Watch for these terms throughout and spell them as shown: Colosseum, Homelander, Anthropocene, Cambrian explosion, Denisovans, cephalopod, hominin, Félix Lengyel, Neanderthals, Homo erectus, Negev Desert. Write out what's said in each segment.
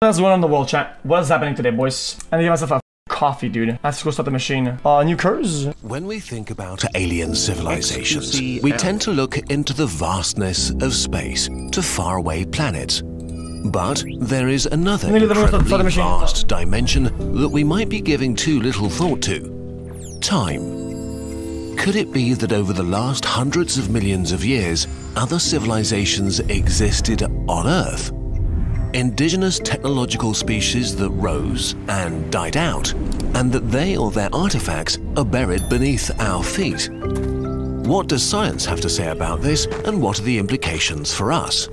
What's going on in the world, chat? What is happening today, boys? I need to give myself a coffee, dude. Let's go start the machine. New curse? When we think about alien civilizations, we tend to look into the vastness of space, to faraway planets. But there is another incredibly vast dimension that we might be giving too little thought to. Time. Could it be that over the last hundreds of millions of years, other civilizations existed on Earth? Indigenous technological species that rose and died out, and that they or their artifacts are buried beneath our feet. What does science have to say about this, and what are the implications for us?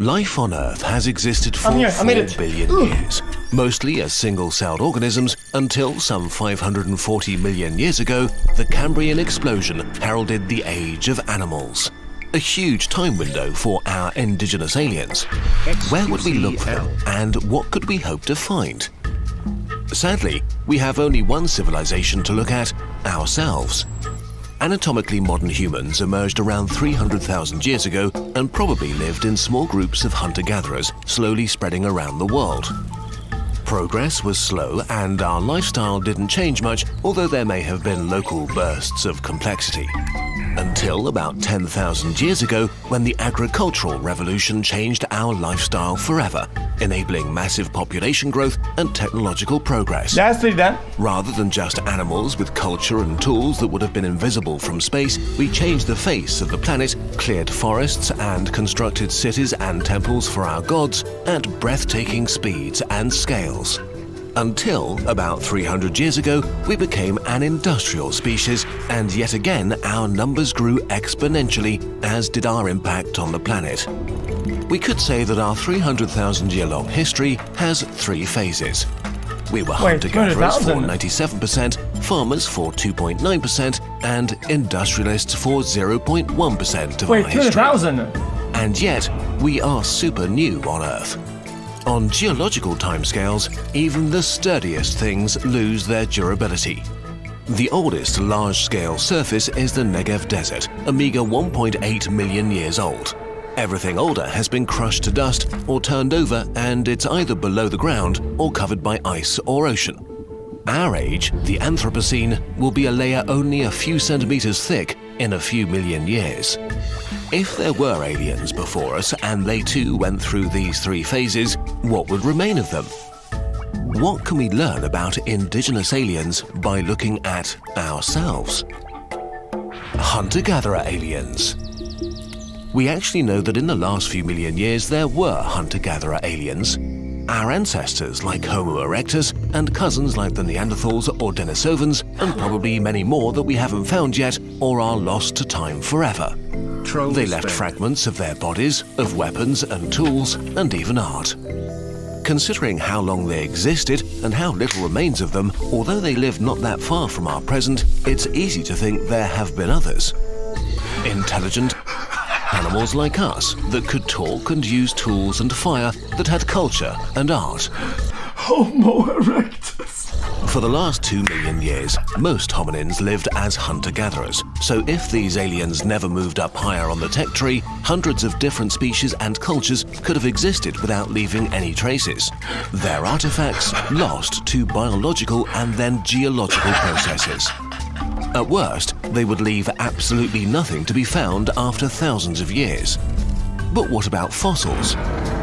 Life on Earth has existed for 4 billion years. Mostly as single-celled organisms, until some 540 million years ago, the Cambrian explosion heralded the age of animals. A huge time window for our indigenous aliens. Where would we look for them, and what could we hope to find? Sadly, we have only one civilization to look at, ourselves. Anatomically modern humans emerged around 300,000 years ago and probably lived in small groups of hunter-gatherers, slowly spreading around the world. Progress was slow and our lifestyle didn't change much, although there may have been local bursts of complexity. Until about 10,000 years ago, when the agricultural revolution changed our lifestyle forever, enabling massive population growth and technological progress. Rather than just animals with culture and tools that would have been invisible from space, we changed the face of the planet, cleared forests and constructed cities and temples for our gods at breathtaking speeds and scales. Until, about 300 years ago, we became an industrial species, and yet again our numbers grew exponentially, as did our impact on the planet. We could say that our 300,000-year-long history has three phases. We were hunter-gatherers for 97%, farmers for 2.9%, and industrialists for 0.1% of our history. And yet, we are super new on Earth. On geological timescales, even the sturdiest things lose their durability. The oldest large-scale surface is the Negev Desert, a meager 1.8 million years old. Everything older has been crushed to dust or turned over, and it's either below the ground or covered by ice or ocean. Our age, the Anthropocene, will be a layer only a few centimeters thick in a few million years. If there were aliens before us and they too went through these three phases, what would remain of them? What can we learn about indigenous aliens by looking at ourselves? Hunter-gatherer aliens. We actually know that in the last few million years there were hunter-gatherer aliens. Our ancestors like Homo erectus and cousins like the Neanderthals or Denisovans, and probably many more that we haven't found yet or are lost to time forever. They left fragments of their bodies, of weapons and tools, and even art. Considering how long they existed and how little remains of them, although they lived not that far from our present, it's easy to think there have been others. Intelligent animals like us that could talk and use tools and fire, that had culture and art. Homo erectus. For the last 2 million years, most hominins lived as hunter-gatherers. So if these aliens never moved up higher on the tech tree, hundreds of different species and cultures could have existed without leaving any traces. Their artifacts lost to biological and then geological processes. At worst, they would leave absolutely nothing to be found after thousands of years. But what about fossils?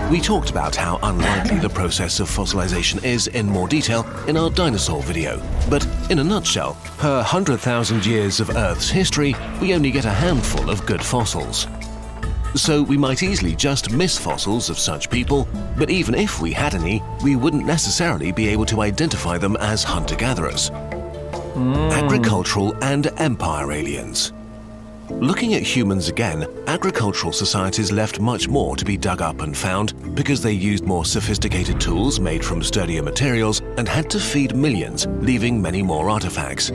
We talked about how unlikely the process of fossilization is in more detail in our dinosaur video. But in a nutshell, per 100,000 years of Earth's history, we only get a handful of good fossils. So we might easily just miss fossils of such people, but even if we had any, we wouldn't necessarily be able to identify them as hunter-gatherers. Agricultural and empire aliens. Looking at humans again, agricultural societies left much more to be dug up and found because they used more sophisticated tools made from sturdier materials and had to feed millions, leaving many more artifacts.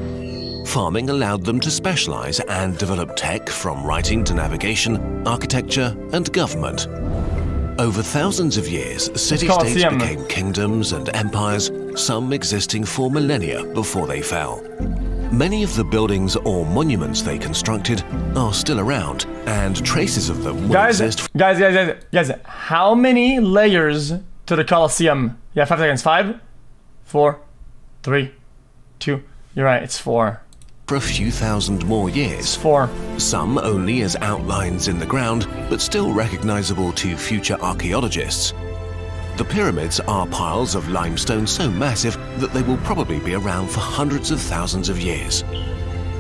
Farming allowed them to specialize and develop tech from writing to navigation, architecture, and government. Over thousands of years, city-states became kingdoms and empires, some existing for millennia before they fell. Many of the buildings or monuments they constructed are still around, and traces of them will exist. Guys, how many layers to the Colosseum? Yeah, 5 seconds. 5, 4, 3, 2. You're right, it's 4. For a few thousand more years. It's 4. Some only as outlines in the ground, but still recognizable to future archaeologists. The pyramids are piles of limestone so massive that they will probably be around for hundreds of thousands of years.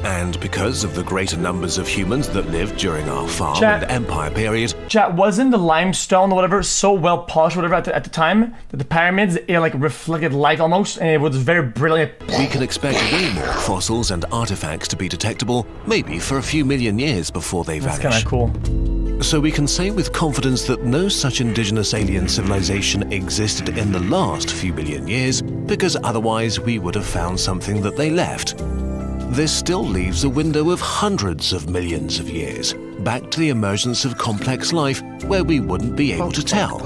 And because of the greater numbers of humans that lived during our farm and empire period... Chat, wasn't the limestone or whatever so well polished or whatever at the time that the pyramids, it like reflected light almost, and it was very brilliant? We can expect way more fossils and artifacts to be detectable, maybe for a few million years before they vanish. That's kind of cool. So we can say with confidence that no such indigenous alien civilization existed in the last few million years, because otherwise we would have found something that they left. This still leaves a window of hundreds of millions of years, back to the emergence of complex life where we wouldn't be able to tell.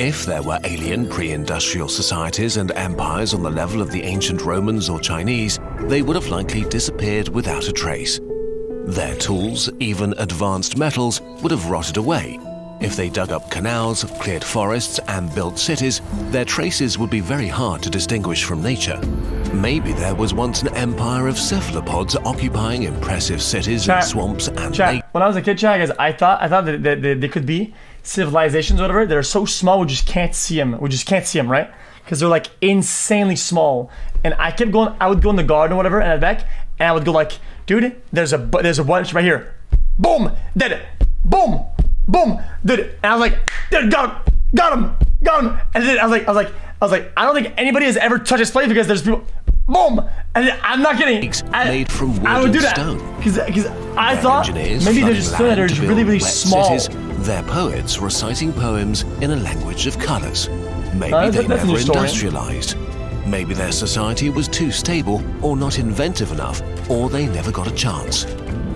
If there were alien pre-industrial societies and empires on the level of the ancient Romans or Chinese, they would have likely disappeared without a trace. Their tools, even advanced metals, would have rotted away. If they dug up canals, cleared forests, and built cities, their traces would be very hard to distinguish from nature. Maybe there was once an empire of cephalopods occupying impressive cities and swamps and lakes. When I was a kid, I thought that they could be civilizations or whatever that are so small we just can't see them. We just can't see them, right? Because they're like insanely small. And I kept going. I would go in the garden or whatever, and I'd back, and I would go like, dude, there's a bunch right here. Boom, dead it. Boom. Boom, dude, and I was like, dude, got him, and then I was like, I don't think anybody has ever touched this place because there's people, boom, and then, I'm not kidding. Made from wood I would do that because I thought maybe they're just really, really small. They're poets reciting poems in a language of colors. Maybe they never industrialized. Maybe their society was too stable or not inventive enough, or they never got a chance.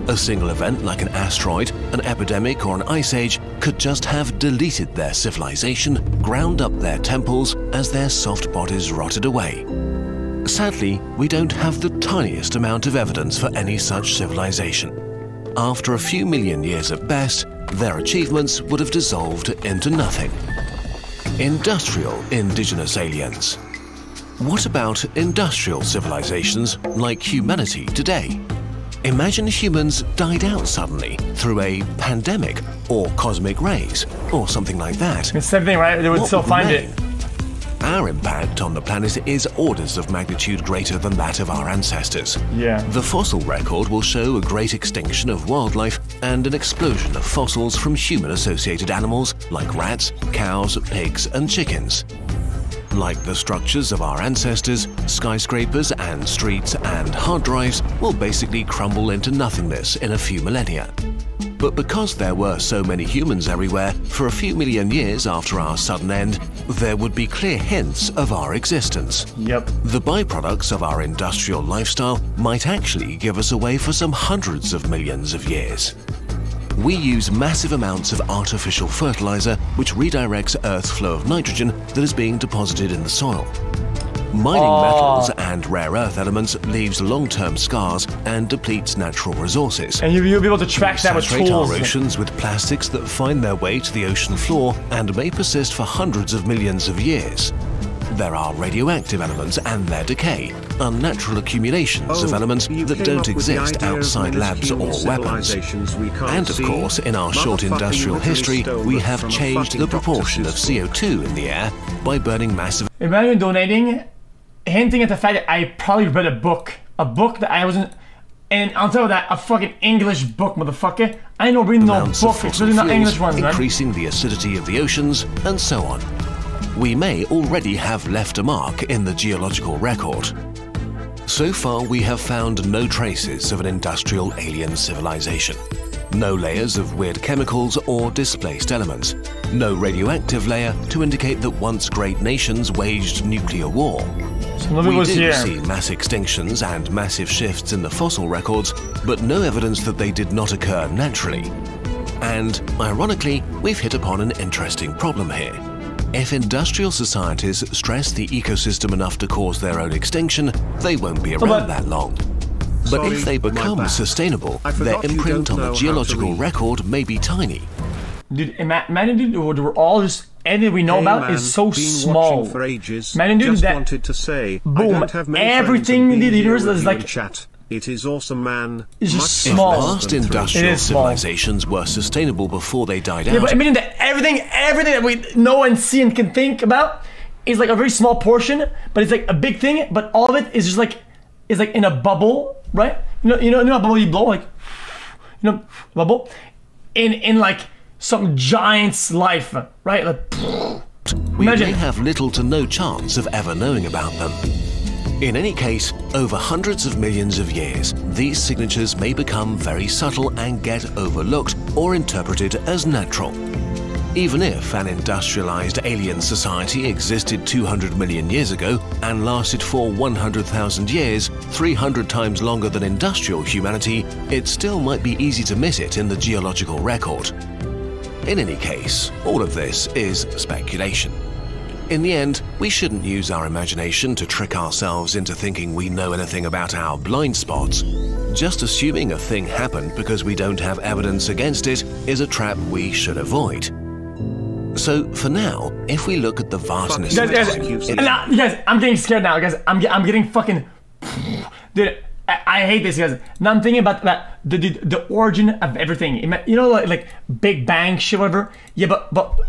A single event like an asteroid, an epidemic, or an ice age could just have deleted their civilization, ground up their temples as their soft bodies rotted away. Sadly, we don't have the tiniest amount of evidence for any such civilization. After a few million years at best, their achievements would have dissolved into nothing. Industrial indigenous aliens. What about industrial civilizations like humanity today? Imagine humans died out suddenly through a pandemic or cosmic rays or something like that. It's the same thing, right? They would still find it. Our impact on the planet is orders of magnitude greater than that of our ancestors. Yeah. The fossil record will show a great extinction of wildlife and an explosion of fossils from human-associated animals like rats, cows, pigs, and chickens. Like the structures of our ancestors, skyscrapers and streets and hard drives will basically crumble into nothingness in a few millennia. But because there were so many humans everywhere, for a few million years after our sudden end, there would be clear hints of our existence. Yep. The byproducts of our industrial lifestyle might actually give us away for some hundreds of millions of years. We use massive amounts of artificial fertilizer, which redirects Earth's flow of nitrogen that is being deposited in the soil. Mining metals and rare earth elements leaves long-term scars and depletes natural resources. And you'll be able to track that with tools. Saturate our oceans with plastics that find their way to the ocean floor and may persist for hundreds of millions of years. There are radioactive elements and their decay, unnatural accumulations of elements that don't exist outside labs or weapons. And of course, in our short industrial history, we have changed the proportion of CO2 in the air by burning massive... Imagine donating, hinting at the fact that I probably read a book that I wasn't... And on top of that, a fucking English book, motherfucker. I don't read no book, especially not English ones, man. Increasing the acidity of the oceans, and so on. We may already have left a mark in the geological record. So far, we have found no traces of an industrial alien civilization. No layers of weird chemicals or displaced elements. No radioactive layer to indicate that once great nations waged nuclear war. We did see mass extinctions and massive shifts in the fossil records, but no evidence that they did not occur naturally. And, ironically, we've hit upon an interesting problem here. If industrial societies stress the ecosystem enough to cause their own extinction, they won't be around that long. But if they become sustainable, their imprint on the geological record may be tiny. Dude, imagine we're all just anything we know about is so small. Imagine that. Boom! Everything in the universe is like. It is awesome, man. It's just small. If past industrial civilizations were sustainable before they died out. Yeah, but I mean that everything that we know and see and can think about is like a very small portion, but it's like a big thing. But all of it is just like in a bubble, right? You know, a bubble you blow, like bubble, in like some giant's life, right? Like, we may have little to no chance of ever knowing about them. In any case, over hundreds of millions of years, these signatures may become very subtle and get overlooked or interpreted as natural. Even if an industrialized alien society existed 200 million years ago and lasted for 100,000 years, 300 times longer than industrial humanity, it still might be easy to miss it in the geological record. In any case, all of this is speculation. In the end, we shouldn't use our imagination to trick ourselves into thinking we know anything about our blind spots. Just assuming a thing happened because we don't have evidence against it is a trap we should avoid. So, for now, if we look at the vastness guys, I'm getting scared now, guys. I'm getting fucking... Dude, I hate this, guys. Now I'm thinking about that, the origin of everything. You know, like Big Bang shit, whatever? Yeah, but...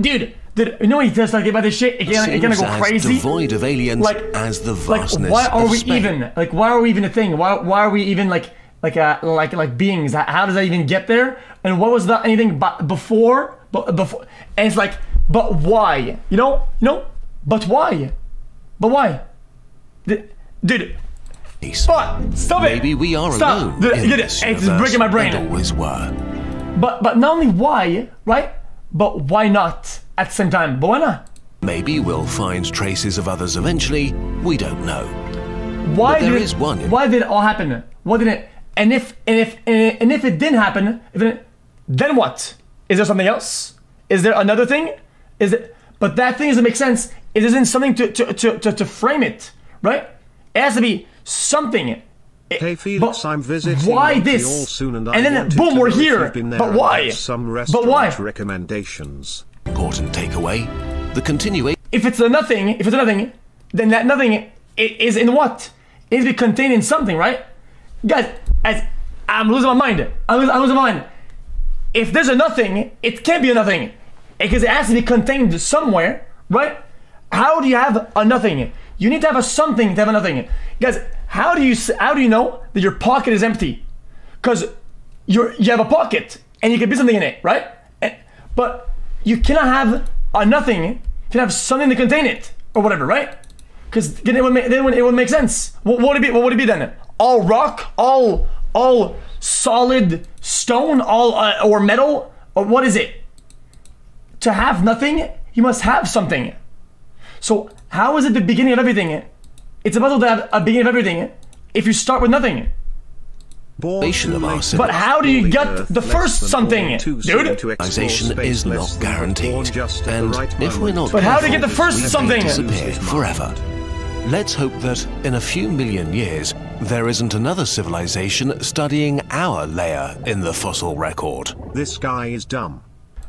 Dude, you know what he does like about this shit? It's gonna go crazy. Devoid of aliens, like as the vastness. Like, why are we even? Like, why are we even a thing? Why are we even like beings? How does that even get there? And what was that anything before? Before, and it's like, but why? You know, but why? Dude. But stop it. Maybe we are alone. Dude, it's breaking my brain. Always were. But not only why, right? But why not? At the same time, but why not? Maybe we'll find traces of others eventually. We don't know. Why there is one. Why did it all happen? Why didn't it? And if it didn't happen, then what? Is there something else? Is there another thing? Is it? But that thing doesn't make sense. It isn't something to frame it, right? It has to be something. Hey Felix, I'm visiting. Why this? All soon and then boom, we're here. But why? Some restaurant recommendations. Important takeaway: the continuation. If it's nothing, then that nothing is in what? It is contained in something, right, guys? I'm losing my mind. I'm losing my mind. If there's a nothing, it can't be a nothing, because it has to be contained somewhere, right? How do you have a nothing? You need to have a something to have a nothing, guys. How do you know that your pocket is empty? Because you have a pocket and you can put something in it, right? But you cannot have a nothing. You can have something to contain it, or whatever, right? Because then it would make sense. What would it be? What would it be then? All rock, all solid stone, all or metal, or what is it? To have nothing, you must have something. So how is it the beginning of everything? It's a puzzle to have a beginning of everything if you start with nothing. But how do you get the first something, dude? Civilization is not guaranteed, and if we're not, but how do you get the first something? Forever. Let's hope that in a few million years there isn't another civilization studying our layer in the fossil record. This guy is dumb.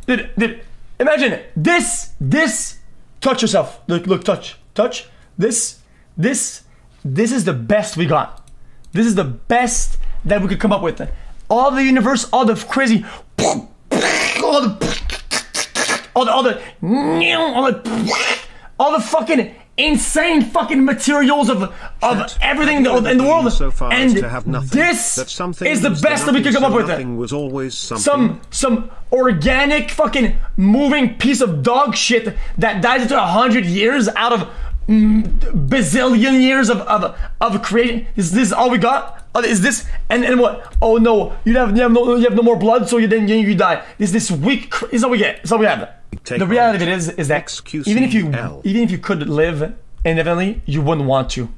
Dude, imagine this. Touch yourself. Look, touch. This is the best we got. This is the best that we could come up with. All the universe, all the crazy, all the fucking insane fucking materials of everything in the world. So far and to have nothing, this is the best that we could come up with. Was always some organic fucking moving piece of dog shit that dies into 100 years out of bazillion years of creating. Is this all we got? Is this and what? Oh no, you have no more blood, so you die. Is this weak? Is all we get? Is all we have. The reality of it is that even if you could live indefinitely, you wouldn't want to.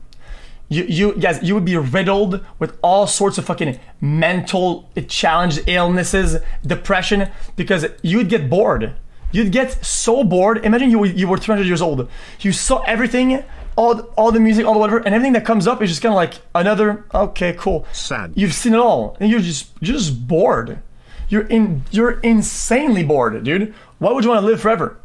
You would be riddled with all sorts of fucking mental challenges, illnesses, depression, because you'd get bored. You'd get so bored. Imagine you were 300 years old. You saw everything all the music, all the whatever, and everything that comes up is just kind of like another, okay, cool. Sad. You've seen it all, and you're just bored. You're insanely bored, dude. Why would you want to live forever?